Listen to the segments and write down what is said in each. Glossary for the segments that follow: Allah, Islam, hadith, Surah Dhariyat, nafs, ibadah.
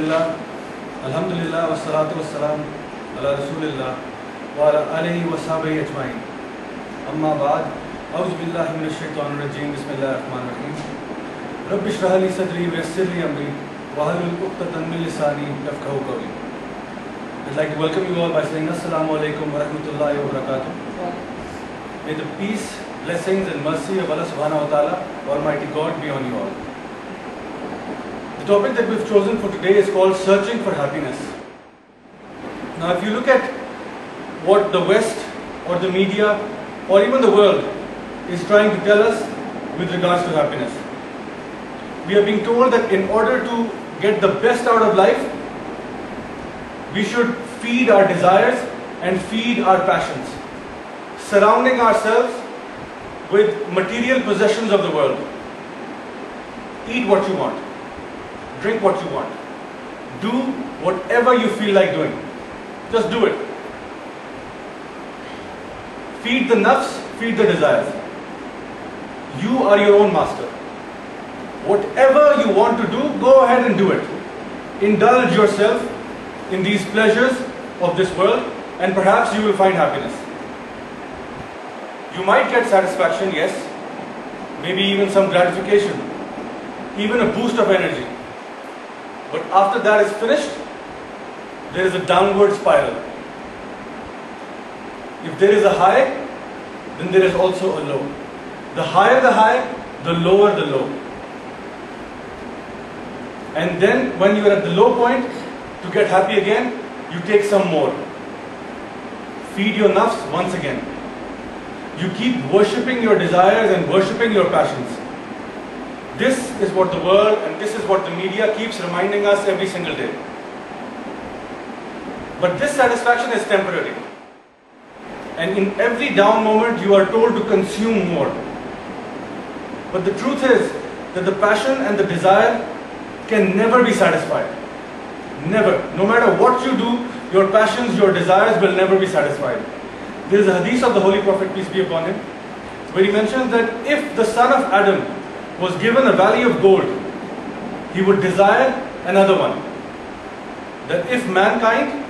अल्हम्दुलिल्लाह वस्सलातु वस्सलाम अला रसूलिल्लाह व अला आलिहि व सहाबिहि अजमाइन। अम्मा बाद, औज़ु बिल्लाहि मिनश्शैतानिर्रजीम, बिस्मिल्लाहिर्रहमानिर्रहीम। रब्बि इश्रह ली सदरी व यस्सिर ली अमरी वाहलुल उक़दतम मिन लिसानी यफ्क़हू क़ौली। I'd like to welcome you all by saying Assalamu alaikum wa rahmatullahi wa barakatuh. May the peace, blessings and mercy of Allah subhanahu wa ta'ala, Almighty God, be on you all. The topic that we've chosen for today is called Searching for Happiness. Now if you look at what the West or the media or even the world is trying to tell us with regards to happiness, we are being told that in order to get the best out of life, we should feed our desires and feed our passions, surrounding ourselves with material possessions of the world. Eat what you want, drink what you want, do whatever you feel like doing, just do it. Feed the nafs, feed the desires. You are your own master. Whatever you want to do, go ahead and do it. Indulge yourself in these pleasures of this world and perhaps you will find happiness. You might get satisfaction, yes, maybe even some gratification, even a boost of energy. But after that is finished, there is a downward spiral. If there is a high, then there is also a low. The higher the high, the lower the low. And then when you are at the low point, to get happy again, you take some more. Feed your nafs once again. You keep worshipping your desires and worshipping your passions. This is what the world and this is what the media keeps reminding us every single day. But this satisfaction is temporary. And in every down moment, you are told to consume more. But the truth is that the passion and the desire can never be satisfied. Never. No matter what you do, your passions, your desires will never be satisfied. There is a hadith of the Holy Prophet, peace be upon him, where he mentions that if the son of Adam was given a valley of gold, he would desire another one. That if mankind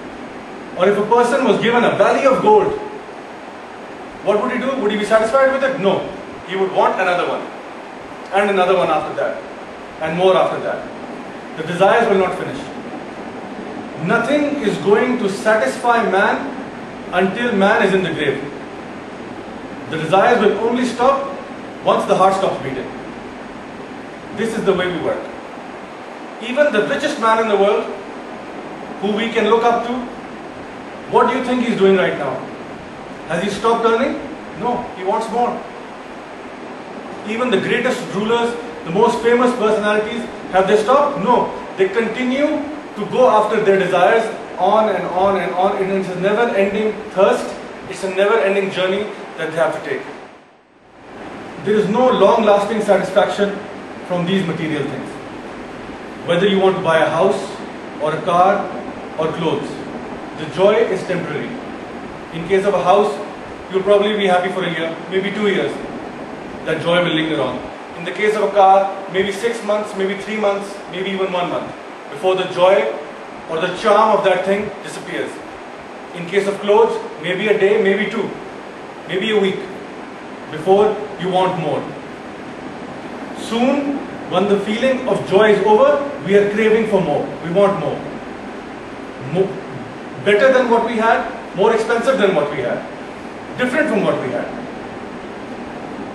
or if a person was given a valley of gold, what would he do? Would he be satisfied with it? No. He would want another one, and another one after that, and more after that. The desires will not finish. Nothing is going to satisfy man until man is in the grave. The desires will only stop once the heart stops beating. This is the way we work. Even the richest man in the world, who we can look up to, what do you think he's doing right now? Has he stopped earning? No, he wants more. Even the greatest rulers, the most famous personalities, have they stopped? No, they continue to go after their desires on and on and on, and it's a never-ending thirst, it's a never-ending journey that they have to take. There is no long-lasting satisfaction from these material things. Whether you want to buy a house, or a car, or clothes, the joy is temporary. In case of a house, you'll probably be happy for a year, maybe 2 years. That joy will linger on. In the case of a car, maybe 6 months, maybe 3 months, maybe even 1 month, before the joy or the charm of that thing disappears. In case of clothes, maybe a day, maybe 2, maybe a week, before you want more. Soon, when the feeling of joy is over, we are craving for more, we want more. Better than what we had, more expensive than what we had, different from what we had.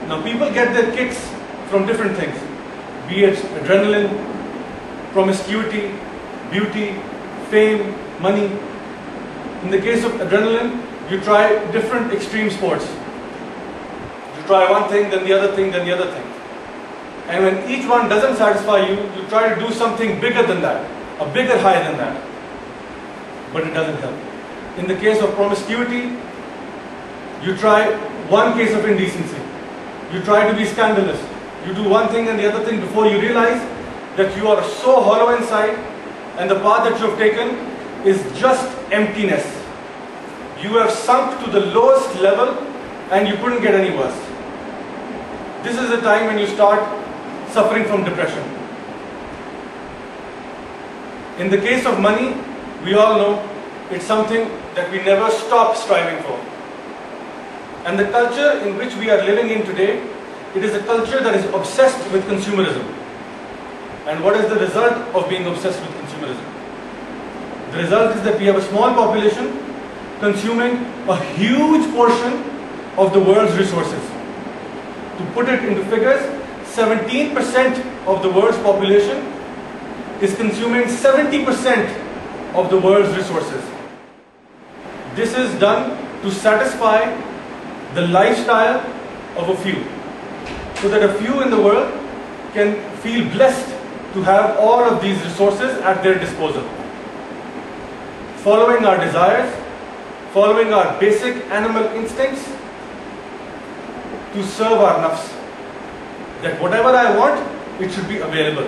Now people get their kicks from different things, be it adrenaline, promiscuity, beauty, fame, money. In the case of adrenaline, you try different extreme sports. You try one thing, then the other thing, then the other thing. And when each one doesn't satisfy you, you try to do something bigger than that, a bigger high than that. But it doesn't help. In the case of promiscuity, you try one case of indecency. You try to be scandalous. You do one thing and the other thing before you realize that you are so hollow inside, and the path that you have taken is just emptiness. You have sunk to the lowest level and you couldn't get any worse. This is the time when you start suffering from depression. In the case of money, we all know it's something that we never stop striving for. And the culture in which we are living in today, it is a culture that is obsessed with consumerism. And what is the result of being obsessed with consumerism? The result is that we have a small population consuming a huge portion of the world's resources. To put it into figures, 17% of the world's population is consuming 70% of the world's resources. This is done to satisfy the lifestyle of a few, so that a few in the world can feel blessed to have all of these resources at their disposal. Following our desires, following our basic animal instincts to serve our nafs, that whatever I want, it should be available.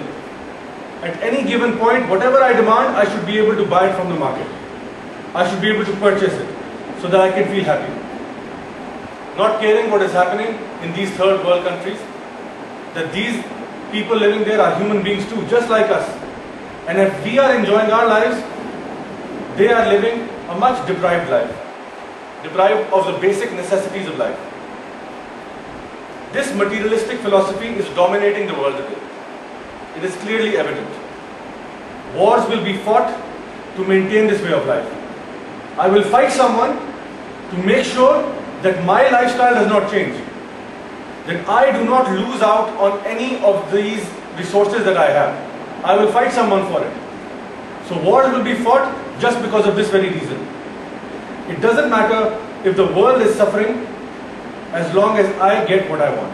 At any given point, whatever I demand, I should be able to buy it from the market. I should be able to purchase it so that I can feel happy. Not caring what is happening in these third world countries, that these people living there are human beings too, just like us. And if we are enjoying our lives, they are living a much deprived life, deprived of the basic necessities of life. This materialistic philosophy is dominating the world today. It is clearly evident. Wars will be fought to maintain this way of life. I will fight someone to make sure that my lifestyle does not change, that I do not lose out on any of these resources that I have. I will fight someone for it. So wars will be fought just because of this very reason. It doesn't matter if the world is suffering, as long as I get what I want.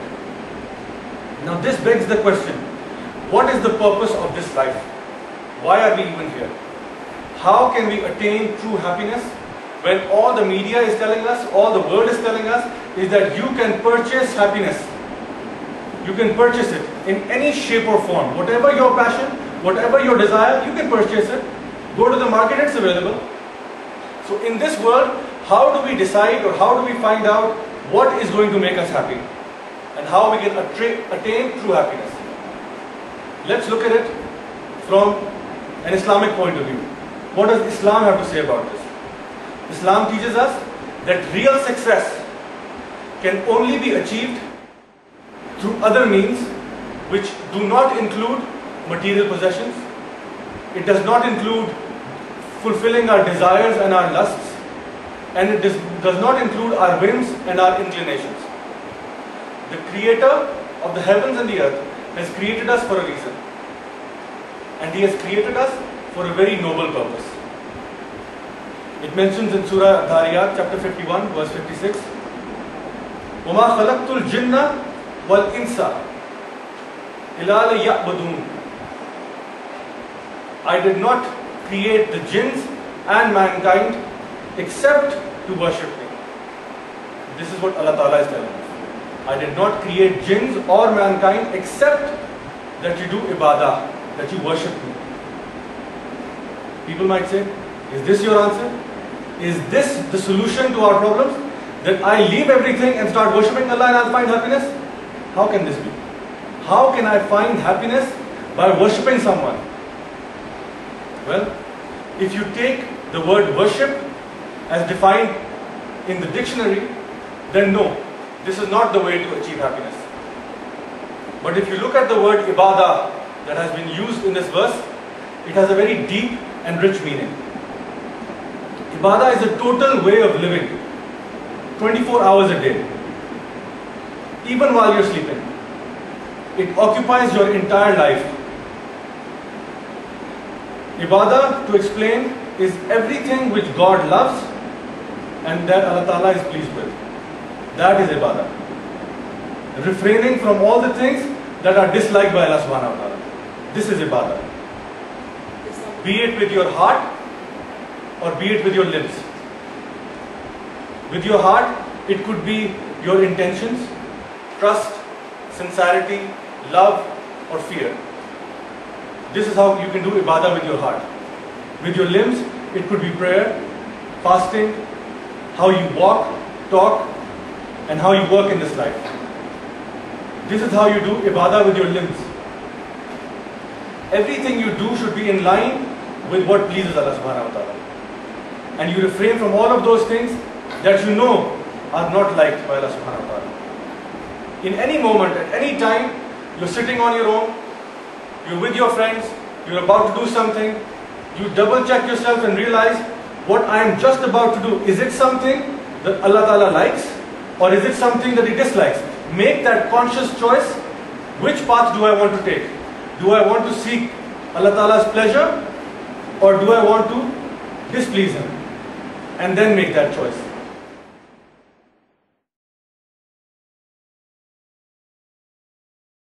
Now this begs the question, what is the purpose of this life? Why are we even here? How can we attain true happiness when all the media is telling us, all the world is telling us, is that you can purchase happiness. You can purchase it in any shape or form. Whatever your passion, whatever your desire, you can purchase it. Go to the market, it's available. So in this world, how do we decide or how do we find out what is going to make us happy and how we can attain true happiness? Let's look at it from an Islamic point of view. What does Islam have to say about this? Islam teaches us that real success can only be achieved through other means which do not include material possessions. It does not include fulfilling our desires and our lusts. And it does not include our whims and our inclinations. The creator of the heavens and the earth has created us for a reason. And he has created us for a very noble purpose. It mentions in Surah Dhariyat, chapter 51, verse 56, وَمَا خَلَقْتُ الْجِنَّ وَالْإِنسَ إِلَّا لِيَعْبُدُونِ. I did not create the jinns and mankind except to worship me. This is what Allah Ta'ala is telling us. I did not create jinns or mankind except that you do ibadah, that you worship me. People might say, is this your answer? Is this the solution to our problems? That I leave everything and start worshipping Allah and I'll find happiness? How can this be? How can I find happiness by worshipping someone? Well, if you take the word worship as defined in the dictionary, then no, this is not the way to achieve happiness. But if you look at the word ibadah that has been used in this verse, it has a very deep and rich meaning. Ibadah is a total way of living, 24 hours a day, even while you're sleeping. It occupies your entire life. Ibadah, to explain, is everything which God loves and that Allah Ta'ala is pleased with. That is ibadah. Refraining from all the things that are disliked by Allah Subhanahu wa Ta'ala. This is ibadah. Be it with your heart or be it with your lips. With your heart, it could be your intentions, trust, sincerity, love or fear. This is how you can do ibadah with your heart. With your limbs, it could be prayer, fasting, how you walk, talk, and how you work in this life. This is how you do ibadah with your limbs. Everything you do should be in line with what pleases Allah subhanahu wa ta'ala. And you refrain from all of those things that you know are not liked by Allah subhanahu wa ta'ala. In any moment, at any time, you're sitting on your own, you're with your friends, you're about to do something, you double check yourself and realize what I am just about to do, is it something that Allah Ta'ala likes or is it something that He dislikes? Make that conscious choice, which path do I want to take? Do I want to seek Allah Ta'ala's pleasure or do I want to displease Him? And then make that choice.